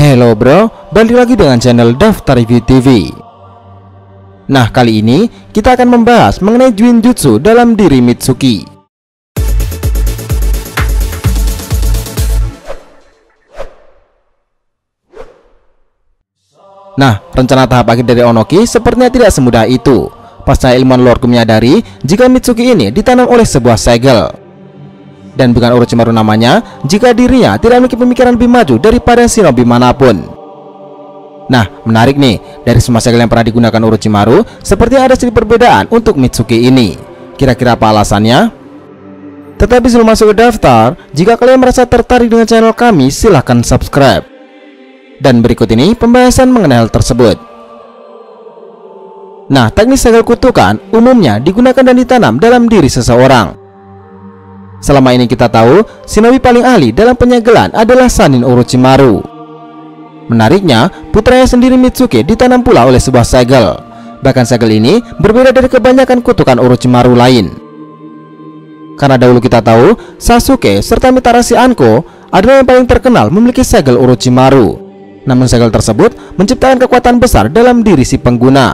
Hello bro, balik lagi dengan channel Daftar Review TV. Nah, kali ini kita akan membahas mengenai Juinjutsu dalam diri Mitsuki. Nah, rencana tahap akhir dari Onoki sepertinya tidak semudah itu. Pasca ilmuwan lore menyadari jika Mitsuki ini ditanam oleh sebuah segel. Dan bukan Orochimaru namanya jika dirinya tidak memiliki pemikiran lebih maju daripada Shinobi manapun. Nah, menarik nih, dari semua segel yang pernah digunakan Orochimaru sepertinya ada sedikit perbedaan untuk Mitsuki ini. Kira-kira apa alasannya? Tetapi sebelum masuk ke daftar, jika kalian merasa tertarik dengan channel kami, silahkan subscribe. Dan berikut ini pembahasan mengenai hal tersebut. Nah, teknis segel kutukan umumnya digunakan dan ditanam dalam diri seseorang. Selama ini kita tahu, Shinobi paling ahli dalam penyegelan adalah Sanin Orochimaru. Menariknya, putranya sendiri Mitsuki ditanam pula oleh sebuah segel. Bahkan segel ini berbeda dari kebanyakan kutukan Orochimaru lain. Karena dahulu kita tahu, Sasuke serta Mitarashi Anko adalah yang paling terkenal memiliki segel Orochimaru. Namun segel tersebut menciptakan kekuatan besar dalam diri si pengguna.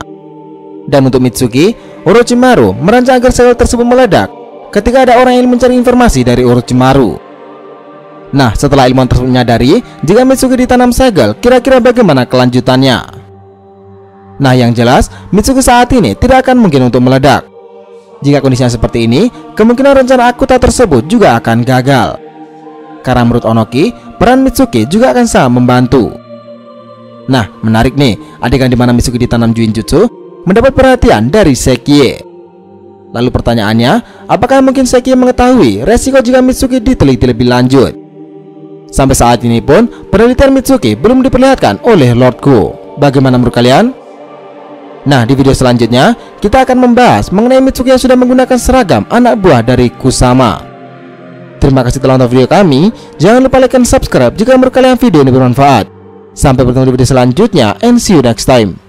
Dan untuk Mitsuki, Orochimaru merancang agar segel tersebut meledak ketika ada orang yang mencari informasi dari Orochimaru. Nah, setelah ilmuwan tersebut menyadari jika Mitsuki ditanam segel, kira-kira bagaimana kelanjutannya? Nah, yang jelas Mitsuki saat ini tidak akan mungkin untuk meledak. Jika kondisinya seperti ini, kemungkinan rencana Akuta tersebut juga akan gagal. Karena menurut Onoki, peran Mitsuki juga akan sangat membantu. Nah, menarik nih, adegan dimana Mitsuki ditanam Juinjutsu mendapat perhatian dari Seki. Lalu pertanyaannya, apakah mungkin Seki mengetahui resiko jika Mitsuki diteliti lebih lanjut? Sampai saat ini pun, penelitian Mitsuki belum diperlihatkan oleh Lordku. Bagaimana menurut kalian? Nah, di video selanjutnya, kita akan membahas mengenai Mitsuki yang sudah menggunakan seragam anak buah dari Kusama. Terima kasih telah nonton video kami. Jangan lupa like dan subscribe jika menurut kalian video ini bermanfaat. Sampai bertemu di video selanjutnya, and see you next time.